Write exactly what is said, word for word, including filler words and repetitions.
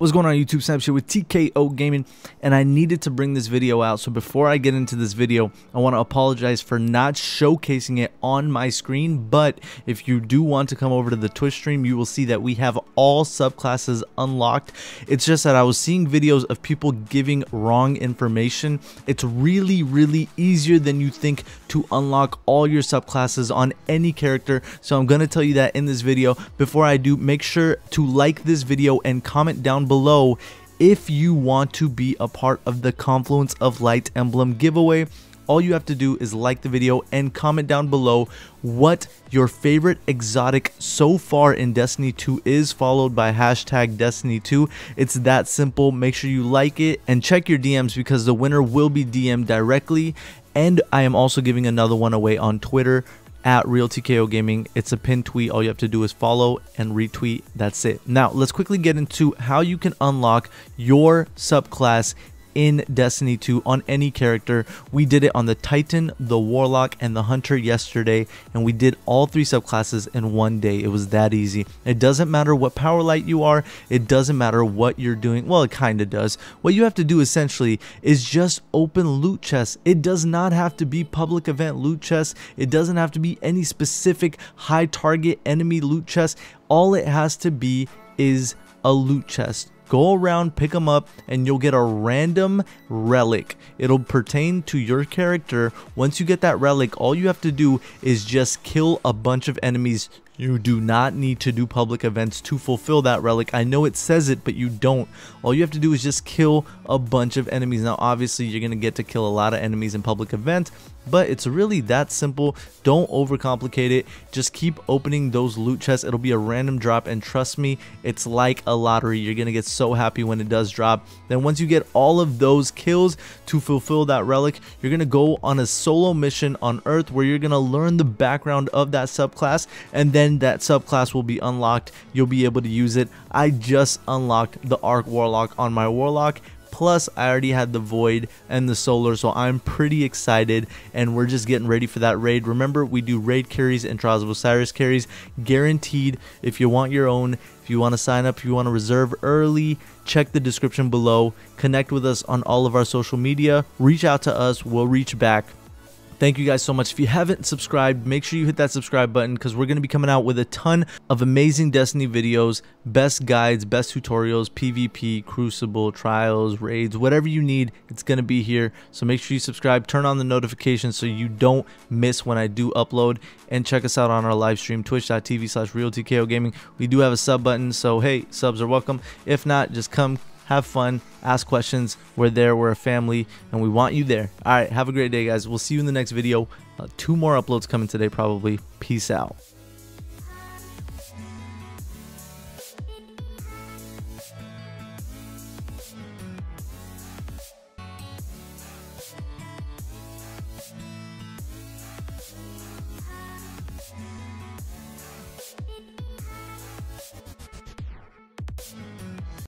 What's going on YouTube? Snapshot with T K O Gaming, and I needed to bring this video out. So before I get into this video, I want to apologize for not showcasing it on my screen, but if you do want to come over to the Twitch stream, you will see that we have all subclasses unlocked. It's just that I was seeing videos of people giving wrong information. It's really, really easier than you think to unlock all your subclasses on any character. So I'm going to tell you that in this video. Before I do, make sure to like this video and comment down below if you want to be a part of the Confluence of Light emblem giveaway. All you have to do is like the video and comment down below what your favorite exotic so far in Destiny two is, followed by hashtag Destiny two. It's that simple. Make sure you like it and check your D Ms because the winner will be D M'd directly. And I am also giving another one away on Twitter at real T K O gaming. It's a pinned tweet. All you have to do is follow and retweet. That's it. Now let's quickly get into how you can unlock your subclass in Destiny two on any character. We did it on the Titan, the Warlock, and the Hunter yesterday, and we did all three subclasses in one day. It was that easy. It doesn't matter what power light you are. It doesn't matter what you're doing. Well, it kind of does. What you have to do essentially is just open loot chests. It does not have to be public event loot chests. It doesn't have to be any specific high target enemy loot chest. All it has to be is a loot chest. Go around, pick them up, and you'll get a random relic. It'll pertain to your character. Once you get that relic, all you have to do is just kill a bunch of enemies. You do not need to do public events to fulfill that relic. I know it says it, but you don't. All you have to do is just kill a bunch of enemies. Now, obviously, you're going to get to kill a lot of enemies in public events, but it's really that simple. Don't overcomplicate it. Just keep opening those loot chests. It'll be a random drop, and trust me, it's like a lottery. You're gonna get so happy when it does drop. Then once you get all of those kills to fulfill that relic, you're gonna go on a solo mission on Earth where you're gonna learn the background of that subclass, and then that subclass will be unlocked. You'll be able to use it. I just unlocked the Arc Warlock on my Warlock. Plus, I already had the Void and the Solar, so I'm pretty excited, and we're just getting ready for that raid. Remember, we do raid carries and Trials of Osiris carries, guaranteed. If you want your own, if you want to sign up, if you want to reserve early, check the description below. Connect with us on all of our social media. Reach out to us. We'll reach back. Thank you guys so much. If you haven't subscribed, make sure you hit that subscribe button because we're going to be coming out with a ton of amazing Destiny videos, best guides, best tutorials, PvP, Crucible, Trials, Raids, whatever you need, it's going to be here. So make sure you subscribe, turn on the notifications so you don't miss when I do upload, and check us out on our live stream, twitch.tv slash realTKOgaming. We do have a sub button, so hey, subs are welcome. If not, just come, have fun, ask questions. We're there, we're a family, and we want you there. All right, have a great day, guys. We'll see you in the next video. Uh, two more uploads coming today, probably. Peace out.